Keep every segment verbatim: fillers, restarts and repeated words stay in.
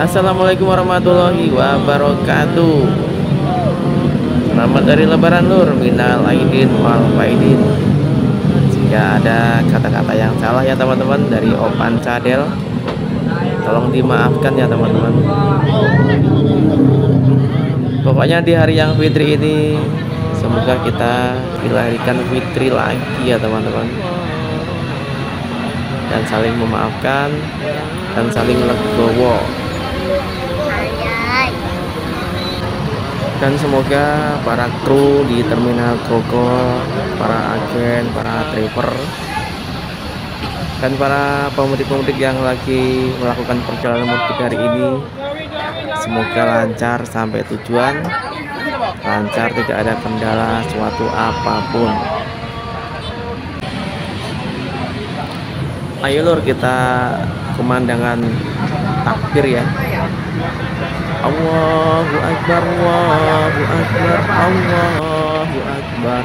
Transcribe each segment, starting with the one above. Assalamualaikum warahmatullahi wabarakatuh. Selamat dari Lebaran Lur, minal aidin wal faidin. Jika ada kata-kata yang salah ya teman-teman dari Opan Cadel, tolong dimaafkan ya teman-teman. Pokoknya di hari yang fitri ini semoga kita dilahirkan fitri lagi ya teman-teman, dan saling memaafkan dan saling legowo, dan semoga para kru di Terminal Grogol, para agen, para driver, dan para pemudik-pemudik yang lagi melakukan perjalanan mudik hari ini semoga lancar sampai tujuan, lancar, tidak ada kendala suatu apapun. Ayo Lur, kita pemandangan takbir ya. Allahu Akbar, Allahu Akbar, Allahu Akbar,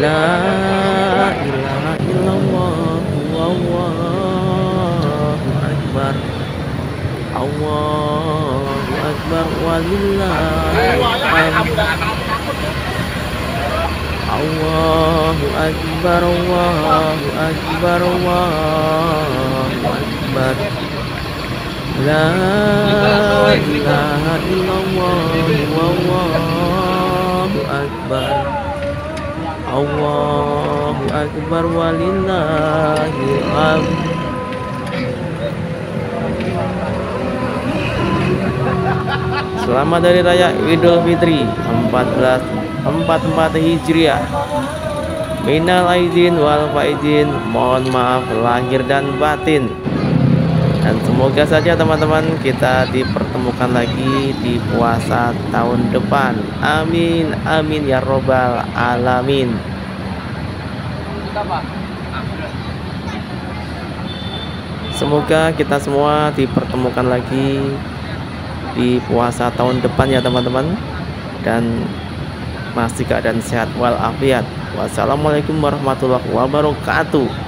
la ilaha illallah, Allahu Akbar, Allahu Akbar, walillahil hamd. Allahu Akbar, Allahu Akbar, Allahu Akbar, la ilaha illallah, Allahu Akbar, Allahu Akbar, walillahil hamd. Selamat dari Raya Idul Fitri seribu empat ratus empat puluh empat Hijriah. Minal aidin wal faidin, mohon maaf lahir dan batin. Dan semoga saja teman-teman kita dipertemukan lagi di puasa tahun depan. Amin amin ya robbal alamin. Semoga kita semua dipertemukan lagi di puasa tahun depan ya teman-teman, dan masih keadaan sehat walafiat. Wassalamualaikum warahmatullahi wabarakatuh.